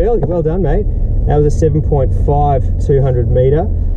girl. Well done, mate. That was a 7.5 200 metre.